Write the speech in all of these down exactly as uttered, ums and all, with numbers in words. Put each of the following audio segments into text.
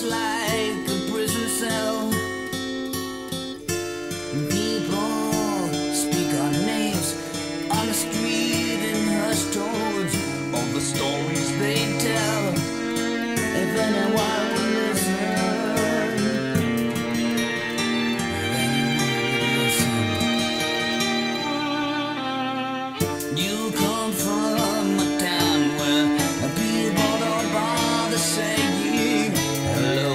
much like a prison cell. People speak our names on the street in hushed tones of the stories they tell. If anyone will listen, if anyone will listen. You come from a town where people don't bother saying hello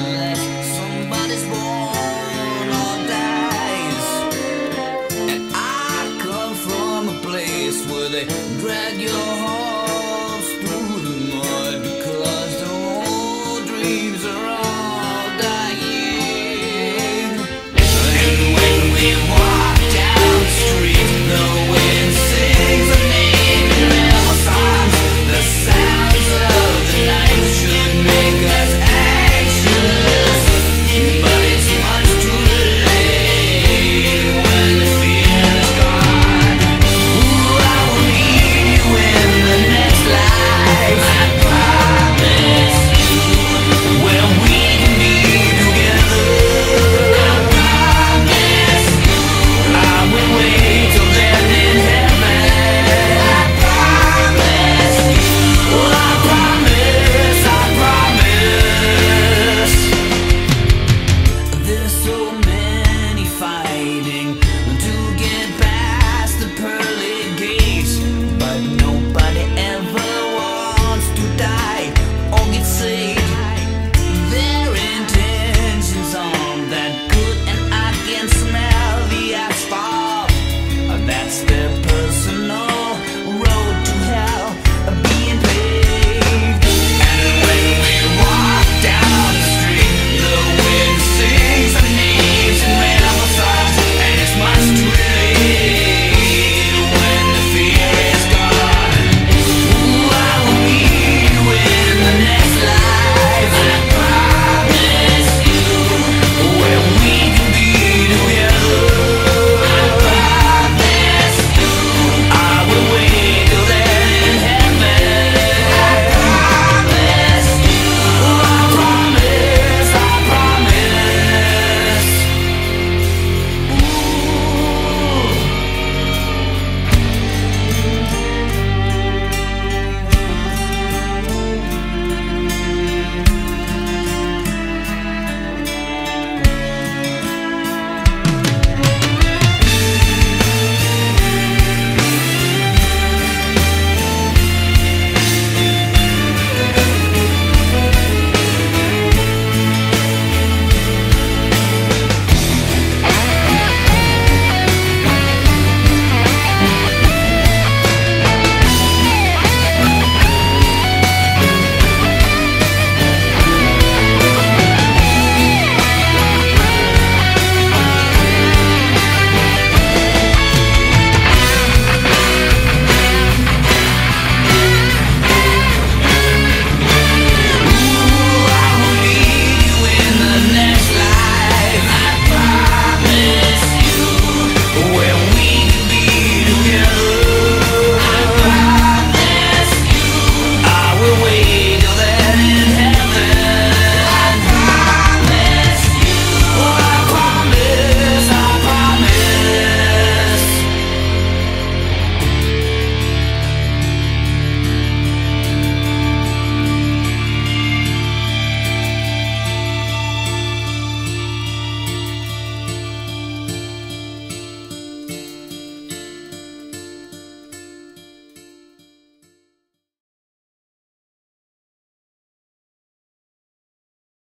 unless somebody's born. Where they drag your horse through the mud because the old dreams are on.